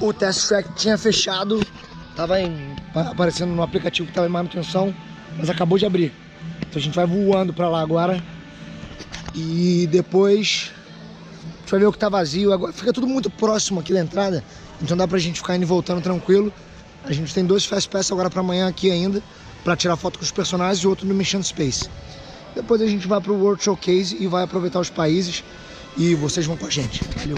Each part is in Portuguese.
o Test Track tinha fechado, tava aparecendo no aplicativo que tava em manutenção, mas acabou de abrir. Então a gente vai voando pra lá agora e depois a gente vai ver o que tá vazio. Agora fica tudo muito próximo aqui da entrada, então dá pra gente ficar indo e voltando tranquilo. A gente tem dois Fast Pass agora pra amanhã aqui ainda, pra tirar foto com os personagens e outro no Mission Space. Depois a gente vai pro World Showcase e vai aproveitar os países e vocês vão com a gente. Valeu!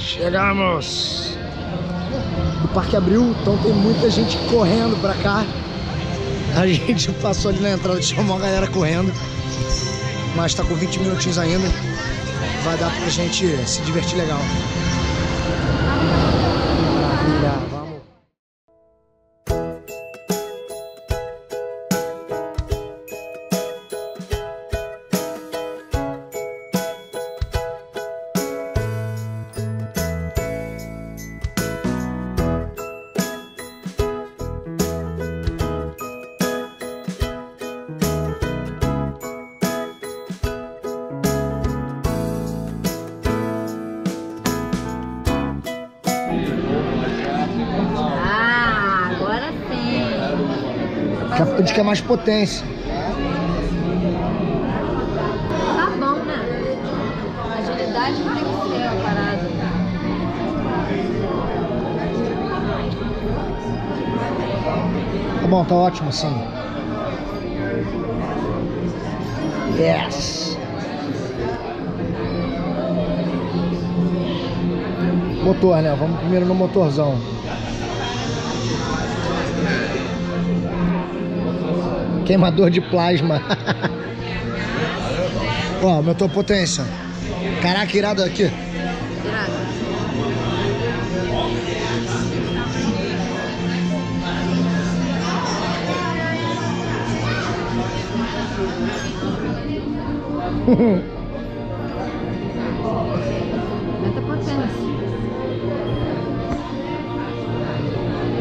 Chegamos! O parque abriu, então tem muita gente correndo pra cá. A gente passou ali na entrada, chamou a galera correndo. Mas tá com 20 minutinhos ainda. Vai dar pra gente se divertir legal. Maravilha! Vamos! A gente quer mais potência. Tá bom, né? Agilidade não tem que ser a parada. Tá bom, tá ótimo assim. Yes! Motor, né? Vamos primeiro no motorzão. Queimador de plasma. Ó, aumentou a potência. Caraca, irado aqui. Irado. Aumenta a potência.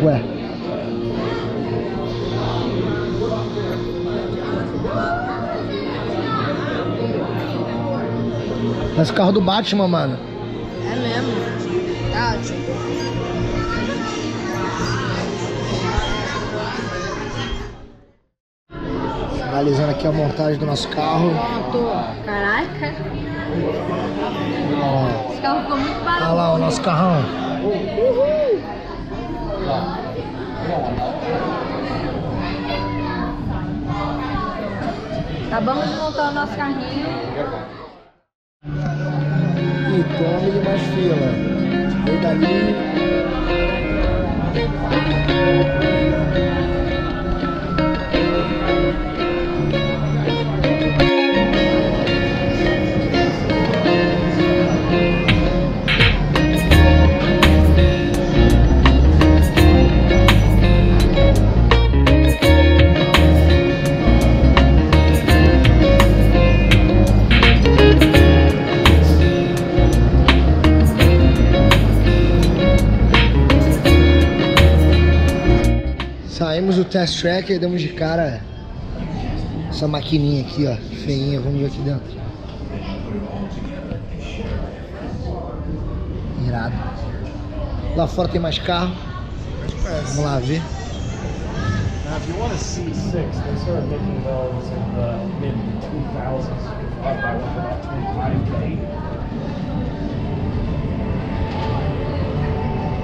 Ué. Mas o carro do Batman, mano. É mesmo. Tá ótimo. Finalizando aqui a montagem do nosso carro. Caraca. Ó. Esse carro ficou muito barato. Olha lá o nosso carrão. Uhul. Acabamos de montar o nosso carrinho. E tome de mais fila. Vem dali. Saímos do Test Track e demos de cara essa maquininha aqui, ó, feinha. Vamos ver aqui dentro. Irado. Lá fora tem mais carro. Vamos lá ver.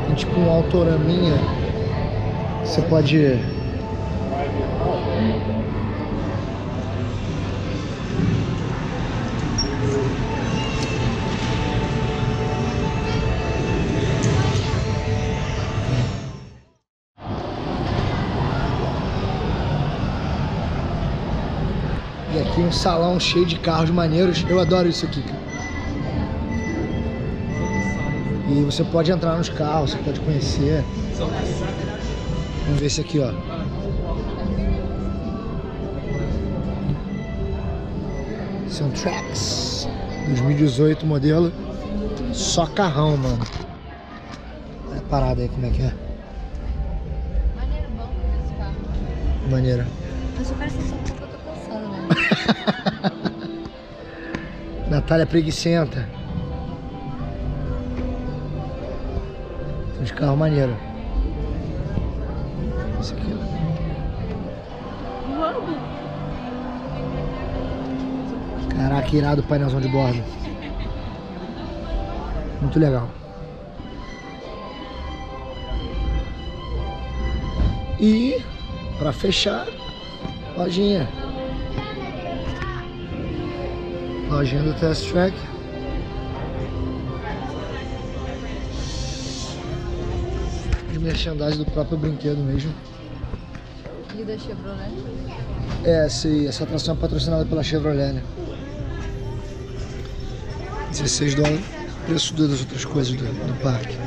Tem tipo um autoraminha. Você pode e aqui um salão cheio de carros maneiros. Eu adoro isso aqui, cara. E você pode entrar nos carros, você pode conhecer. Vamos ver esse aqui, ó. Test Track 2018 modelo. Só carrão, mano. Olha a parada aí, como é que é. Maneiro, bom esse carro. Maneiro. Eu só parece só porque eu tô cansado, né? Natália preguiçenta. Tem uns carros maneiros. Esse aqui, ó. Uou! Caraca, irado o painelzão de bordo. Muito legal. E, pra fechar, lojinha. Lojinha do Test Track. Os merchandising do próprio brinquedo mesmo. E da Chevrolet? É, essa atração é patrocinada pela Chevrolet, né? $16, preço das outras coisas do parque.